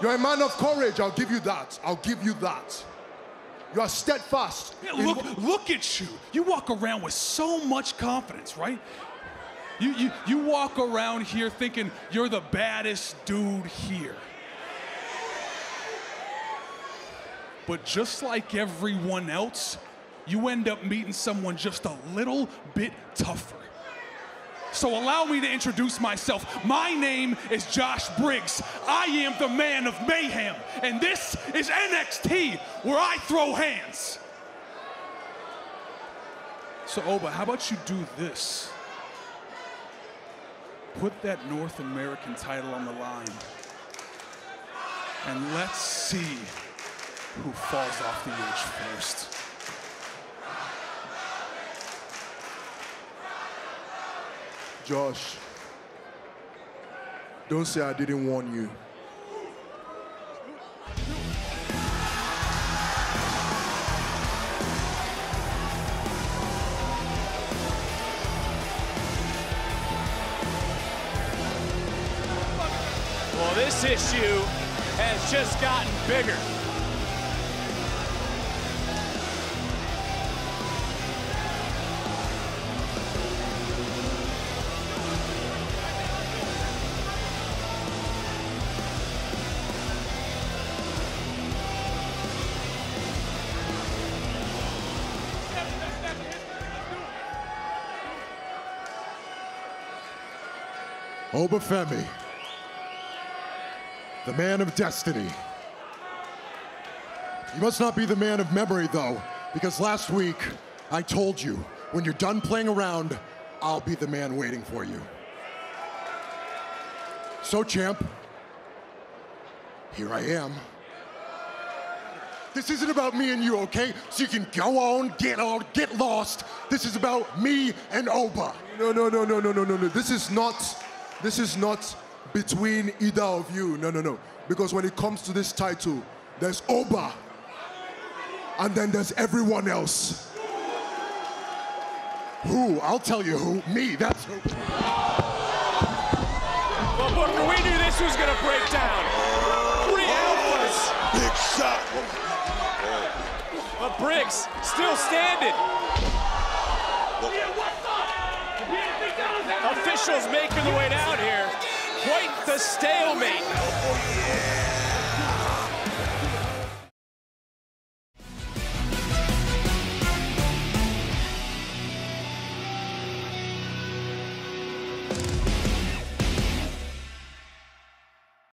You're a man of courage, I'll give you that. I'll give you that. You are steadfast. Yeah, look at you. You walk around with so much confidence, right? You walk around here thinking you're the baddest dude here. But just like everyone else, you end up meeting someone just a little bit tougher. So allow me to introduce myself. My name is Josh Briggs. I am the man of mayhem, and this is NXT, where I throw hands. So Oba, how about you do this? Put that North American title on the line, and let's see who falls off the edge first. Josh, don't say I didn't warn you. Well, this issue has just gotten bigger. Oba Femi, the man of destiny. You must not be the man of memory, though, because last week I told you, when you're done playing around, I'll be the man waiting for you. So, champ, here I am. This isn't about me and you, okay? So you can go on, get lost. This is about me and Oba. No. This is not between either of you, no. Because when it comes to this title, there's Oba, and then there's everyone else. Who? I'll tell you who. Me, that's who. Well, Booker, we knew this was gonna break down. Three alphas. Big shot. But Briggs, still standing. Officials making the way down here. Quite the stalemate.